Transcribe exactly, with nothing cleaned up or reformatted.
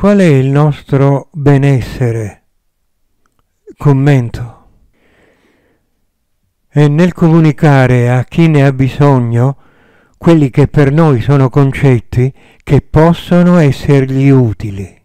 Qual è il nostro benessere? Commento. E nel comunicare a chi ne ha bisogno quelli che per noi sono concetti che possono essergli utili.